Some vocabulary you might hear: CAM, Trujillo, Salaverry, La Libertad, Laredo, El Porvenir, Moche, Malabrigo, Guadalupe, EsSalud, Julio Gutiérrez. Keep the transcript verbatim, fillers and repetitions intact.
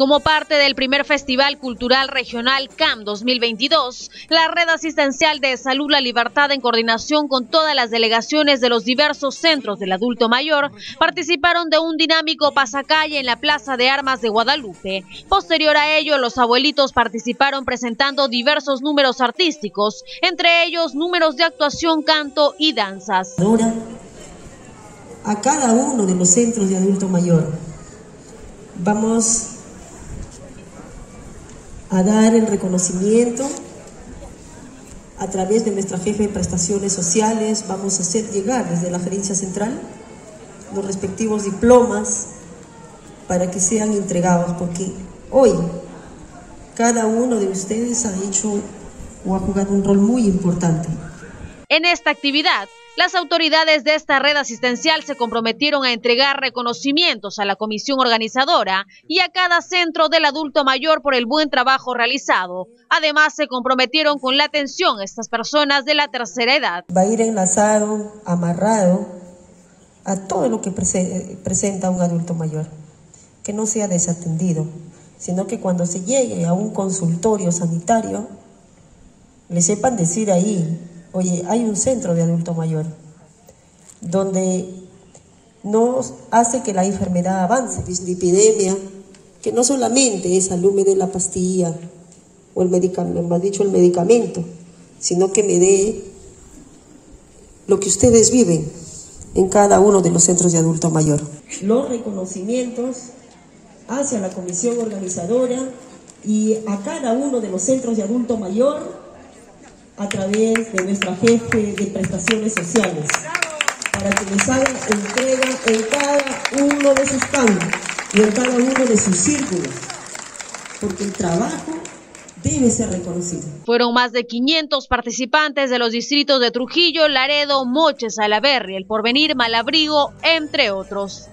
Como parte del primer Festival Cultural Regional C A M dos mil veintidós, la red asistencial de EsSalud La Libertad, en coordinación con todas las delegaciones de los diversos centros del adulto mayor, participaron de un dinámico pasacalle en la Plaza de Armas de Guadalupe. Posterior a ello, los abuelitos participaron presentando diversos números artísticos, entre ellos números de actuación, canto y danzas. Ahora, a cada uno de los centros de adulto mayor vamos a dar el reconocimiento a través de nuestra jefe de prestaciones sociales. Vamos a hacer llegar desde la gerencia central los respectivos diplomas para que sean entregados, porque hoy cada uno de ustedes ha hecho o ha jugado un rol muy importante. En esta actividad, las autoridades de esta red asistencial se comprometieron a entregar reconocimientos a la comisión organizadora y a cada centro del adulto mayor por el buen trabajo realizado. Además, se comprometieron con la atención a estas personas de la tercera edad. Va a ir enlazado, amarrado a todo lo que prese- presenta un adulto mayor, que no sea desatendido, sino que cuando se llegue a un consultorio sanitario, le sepan decir ahí: oye, hay un centro de adulto mayor donde no hace que la enfermedad avance. La epidemia, que no solamente es al lume de la pastilla o el medicamento, más dicho el medicamento, sino que me dé lo que ustedes viven en cada uno de los centros de adulto mayor. Los reconocimientos hacia la comisión organizadora y a cada uno de los centros de adulto mayor a través de nuestra jefe de prestaciones sociales, para que les hagan entrega en cada uno de sus campos y en cada uno de sus círculos, porque el trabajo debe ser reconocido. Fueron más de quinientos participantes de los distritos de Trujillo, Laredo, Moche, Salaverry, El Porvenir, Malabrigo, entre otros.